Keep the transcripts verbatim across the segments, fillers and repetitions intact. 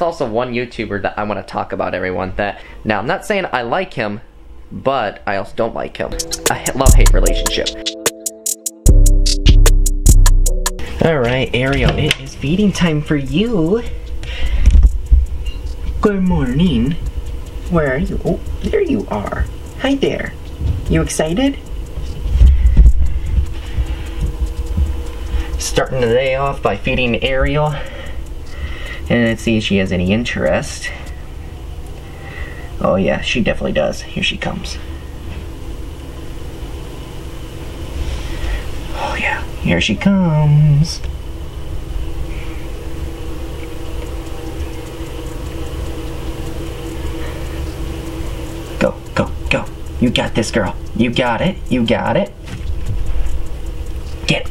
There's also one YouTuber that I want to talk about, everyone, that, now I'm not saying I like him, but I also don't like him. I love-hate relationship. Alright, Ariel, it is feeding time for you. Good morning. Where are you? Oh, there you are. Hi there. You excited? Starting the day off by feeding Ariel. And let's see if she has any interest. Oh yeah, she definitely does. Here she comes. Oh yeah, here she comes. Go, go, go. You got this, girl. You got it. You got it. Get.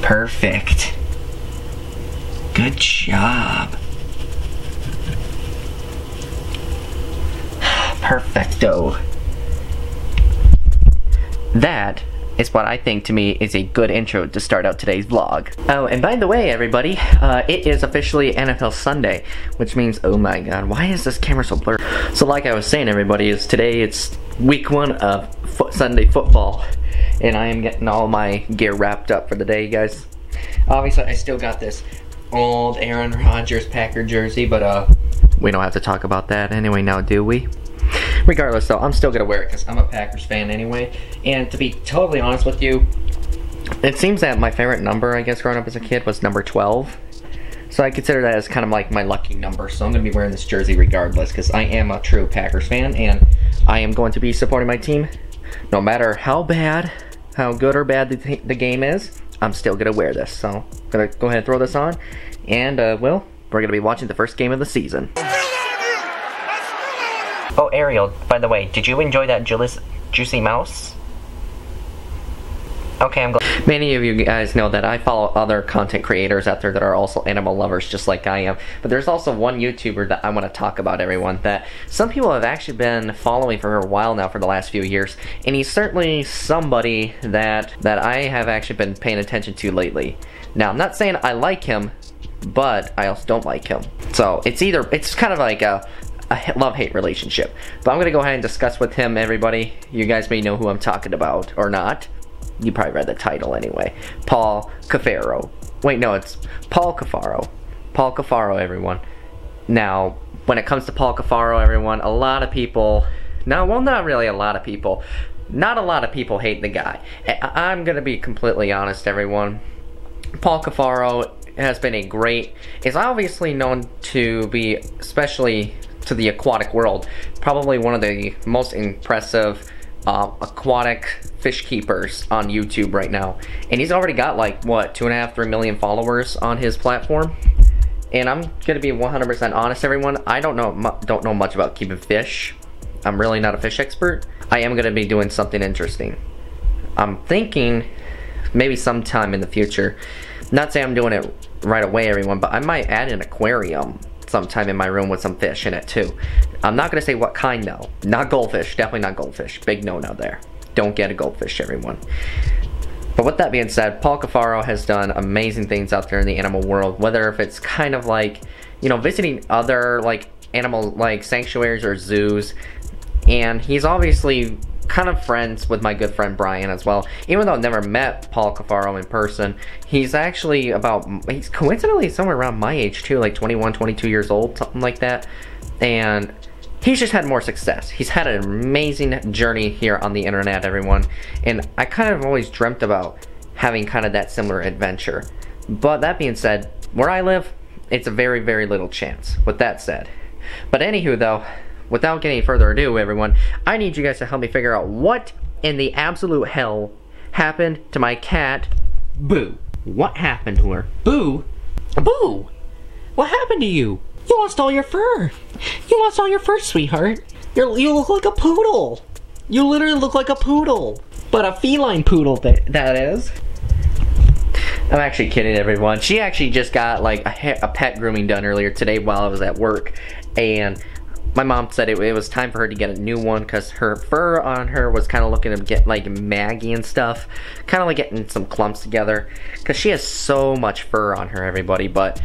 Perfect. Good job. Perfecto. That is what I think, to me, is a good intro to start out today's vlog. Oh, and by the way, everybody, uh, it is officially N F L Sunday, which means, oh my god, why is this camera so blurry? So like I was saying, everybody, is today it's week one of fo- Sunday football, and I am getting all my gear wrapped up for the day, guys. Obviously, I still got this old Aaron Rodgers Packer jersey, but uh, we don't have to talk about that anyway now, do we? Regardless though, I'm still gonna wear it because I'm a Packers fan anyway. And to be totally honest with you, it seems that my favorite number, I guess, growing up as a kid was number twelve. So I consider that as kind of like my lucky number. So I'm gonna be wearing this jersey regardless because I am a true Packers fan and I am going to be supporting my team no matter how bad, how good or bad the, the game is. I'm still gonna wear this. So I'm gonna go ahead and throw this on, and uh, well, we're gonna be watching the first game of the season. Oh, Ariel, by the way, did you enjoy that juicy mouse? Okay, I'm glad. Many of you guys know that I follow other content creators out there that are also animal lovers just like I am. But there's also one YouTuber that I want to talk about, everyone, that some people have actually been following for a while now for the last few years. And he's certainly somebody that, that I have actually been paying attention to lately. Now, I'm not saying I like him, but I also don't like him. So, it's either, it's kind of like a... a love-hate relationship. But I'm gonna go ahead and discuss with him, everybody. You guys may know who I'm talking about, or not. You probably read the title anyway. Paul Cuffaro. Wait, no, it's Paul Cuffaro. Paul Cuffaro, everyone. Now, when it comes to Paul Cuffaro, everyone, a lot of people... No, well, not really a lot of people. Not a lot of people hate the guy. I I'm gonna be completely honest, everyone. Paul Cuffaro has been a great... is obviously known to be especially... to the aquatic world, probably one of the most impressive uh, aquatic fish keepers on YouTube right now, and he's already got like what two and a half three million followers on his platform. And I'm gonna be one hundred percent honest, everyone, I don't know don't know much about keeping fish. I'm really not a fish expert. I am gonna be doing something interesting. I'm thinking maybe sometime in the future, not saying I'm doing it right away, everyone, but I might add an aquarium sometime in my room with some fish in it too. I'm not gonna say what kind though. Not goldfish, definitely not goldfish. Big no-no there. Don't get a goldfish, everyone. But with that being said, Paul Cuffaro has done amazing things out there in the animal world, whether if it's kind of like, you know, visiting other like animal like sanctuaries or zoos. And he's obviously kind of friends with my good friend Brian as well. Even though I've never met Paul Cuffaro in person, he's actually about, he's coincidentally somewhere around my age too, like twenty-one, twenty-two years old, something like that. And he's just had more success. He's had an amazing journey here on the internet, everyone. And I kind of always dreamt about having kind of that similar adventure. But that being said, where I live, it's a very, very little chance. With that said. But anywho though, without getting further ado, everyone, I need you guys to help me figure out what in the absolute hell happened to my cat, Boo. What happened to her? Boo? Boo! What happened to you? You lost all your fur. You lost all your fur, sweetheart. You're, you look like a poodle. You literally look like a poodle. But a feline poodle, th that is. I'm actually kidding, everyone. She actually just got like a, a pet grooming done earlier today while I was at work. And... my mom said it, it was time for her to get a new one because her fur on her was kind of looking to get like maggy and stuff, kind of like getting some clumps together because she has so much fur on her, everybody. But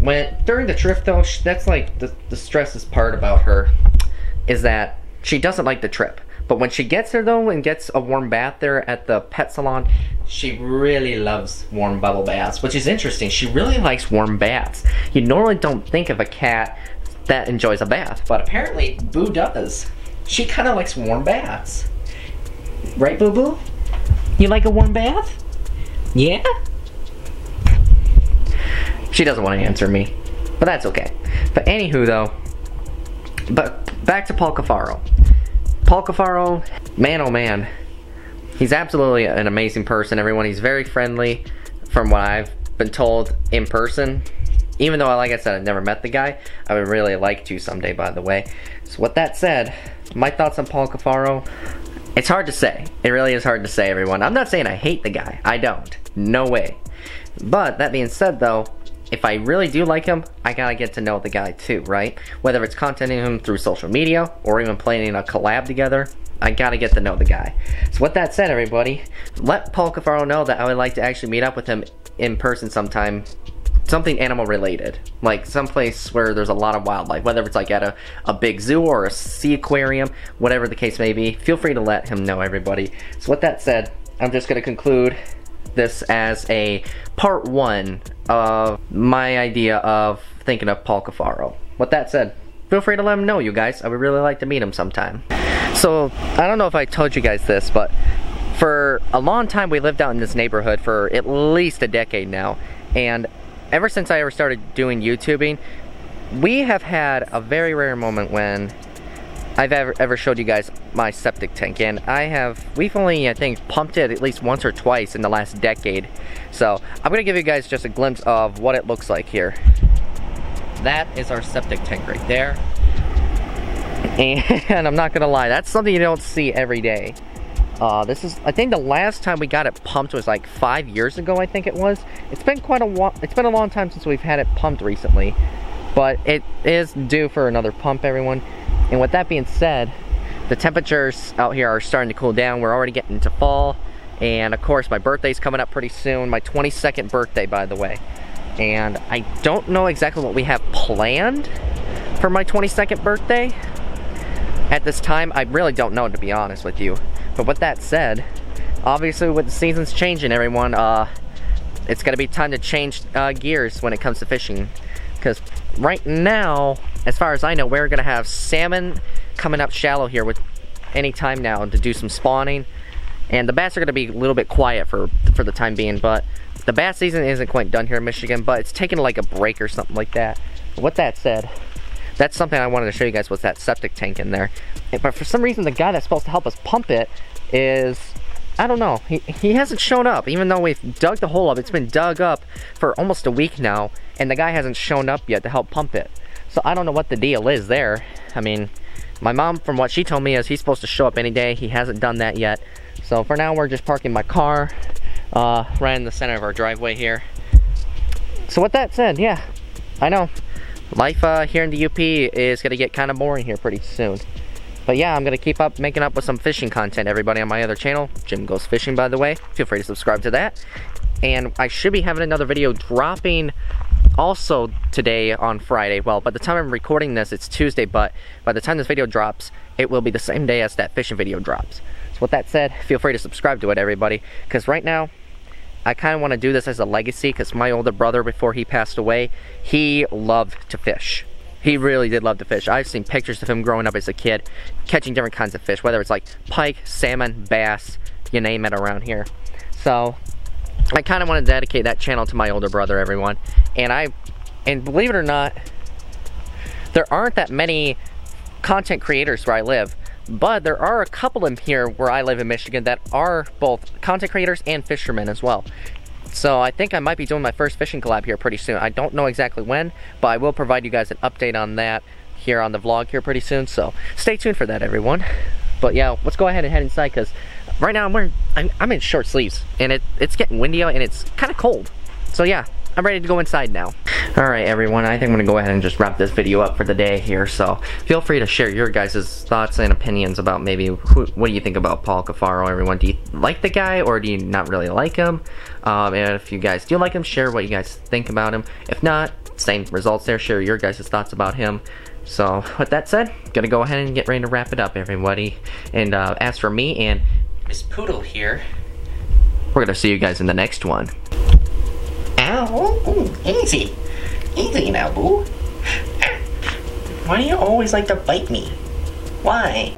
when during the trip though, she, that's like the, the stressest part about her is that she doesn't like the trip. But when she gets there though and gets a warm bath there at the pet salon, she really loves warm bubble baths, which is interesting. She really likes warm baths. You normally don't think of a cat that enjoys a bath, but apparently Boo does. She kind of likes warm baths. Right, Boo Boo? You like a warm bath? Yeah? She doesn't want to answer me, but that's okay. But anywho though, but back to Paul Cuffaro. Paul Cuffaro, man oh man, he's absolutely an amazing person, everyone. He's very friendly from what I've been told in person. Even though, like I said, I've never met the guy. I would really like to someday, by the way. So with that said, my thoughts on Paul Cuffaro, it's hard to say. It really is hard to say, everyone. I'm not saying I hate the guy. I don't. No way. But that being said, though, if I really do like him, I gotta get to know the guy too, right? Whether it's contacting him through social media or even planning a collab together, I gotta get to know the guy. So with that said, everybody, let Paul Cuffaro know that I would like to actually meet up with him in person sometime, something animal related, like someplace where there's a lot of wildlife, whether it's like at a, a big zoo or a sea aquarium, whatever the case may be. Feel free to let him know, everybody. So with that said, I'm just gonna conclude this as a part one of my idea of thinking of Paul Cuffaro. With that said, feel free to let him know, you guys. I would really like to meet him sometime. So, I don't know if I told you guys this, but for a long time we lived out in this neighborhood for at least a decade now. And ever since I ever started doing YouTubing, we have had a very rare moment when I've ever, ever showed you guys my septic tank, and I have, we've only, I think, pumped it at least once or twice in the last decade. So I'm gonna give you guys just a glimpse of what it looks like here. That is our septic tank right there. And I'm not gonna lie, that's something you don't see every day. Uh, this is, I think the last time we got it pumped was like five years ago, I think it was. It's been quite a while, it's been a long time since we've had it pumped recently. But it is due for another pump, everyone. And with that being said, the temperatures out here are starting to cool down. We're already getting into fall. And of course, my birthday's coming up pretty soon. My twenty-second birthday, by the way. And I don't know exactly what we have planned for my twenty-second birthday. At this time, I really don't know, to be honest with you. But with that said, obviously with the seasons changing, everyone, uh, it's gonna be time to change uh, gears when it comes to fishing. Because right now, as far as I know, we're gonna have salmon coming up shallow here with any time now to do some spawning, and the bass are gonna be a little bit quiet for for the time being. But the bass season isn't quite done here in Michigan, but it's taking like a break or something like that. But with that said, that's something I wanted to show you guys was that septic tank in there. But for some reason, the guy that's supposed to help us pump it is, I don't know, he, he hasn't shown up, even though we've dug the hole up. It's been dug up for almost a week now, and the guy hasn't shown up yet to help pump it. So I don't know what the deal is there. I mean, my mom, from what she told me, is he's supposed to show up any day. He hasn't done that yet. So for now, we're just parking my car uh, right in the center of our driveway here. So with that said, yeah, I know. Life uh, here in the U P is gonna get kind of boring here pretty soon. But yeah, I'm gonna keep up making up with some fishing content, everybody, on my other channel, Jim Goes Fishing, by the way. Feel free to subscribe to that. And I should be having another video dropping also today on Friday. Well, by the time I'm recording this, it's Tuesday, but by the time this video drops, it will be the same day as that fishing video drops. So with that said, feel free to subscribe to it, everybody, because right now, I kind of want to do this as a legacy, because my older brother, before he passed away, he loved to fish. He really did love to fish. I've seen pictures of him growing up as a kid, catching different kinds of fish, whether it's like pike, salmon, bass, you name it around here. So I kind of want to dedicate that channel to my older brother, everyone. And I, and believe it or not, there aren't that many content creators where I live. But there are a couple in here where I live in Michigan that are both content creators and fishermen as well. So I think I might be doing my first fishing collab here pretty soon. I don't know exactly when, but I will provide you guys an update on that here on the vlog here pretty soon. So stay tuned for that, everyone. But yeah, let's go ahead and head inside, because right now I'm wearing, I'm, I'm in short sleeves, and it, it's getting windy out and it's kind of cold. So yeah, I'm ready to go inside now. Alright everyone, I think I'm going to go ahead and just wrap this video up for the day here, so feel free to share your guys' thoughts and opinions about maybe, who, what do you think about Paul Cuffaro, everyone? Do you like the guy, or do you not really like him? Um, and if you guys do like him, share what you guys think about him. If not, same results there, share your guys' thoughts about him. So, with that said, gonna go ahead and get ready to wrap it up, everybody. And uh, as for me and Miss Poodle here, we're gonna see you guys in the next one. Ow! Ooh, easy! Easy now, boo! Why do you always like to bite me? Why?